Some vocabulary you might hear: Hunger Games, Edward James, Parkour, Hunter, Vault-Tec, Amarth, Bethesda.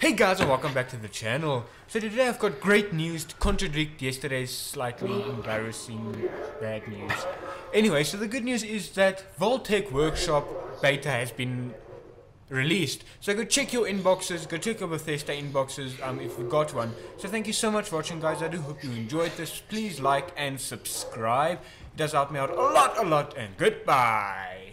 Hey guys, and welcome back to the channel. So today I've got great news to contradict yesterday's slightly embarrassing bad news. Anyway, so the good news is that Vault-Tec Workshop beta has been released. So go check your inboxes, go check your Bethesda inboxes if you got one. So thank you so much for watching, guys. I do hope you enjoyed this. Please like and subscribe. It does help me out a lot, and goodbye.